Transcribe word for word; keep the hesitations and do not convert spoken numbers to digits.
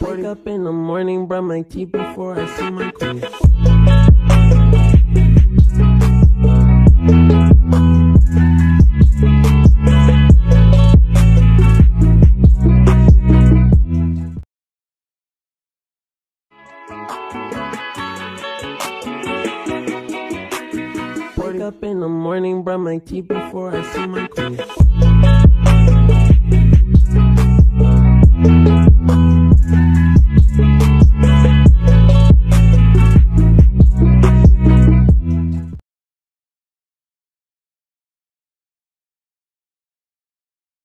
Wake up in the morning, brush my teeth before I see my queen. Wake up in the morning, brush my teeth before I see my queen.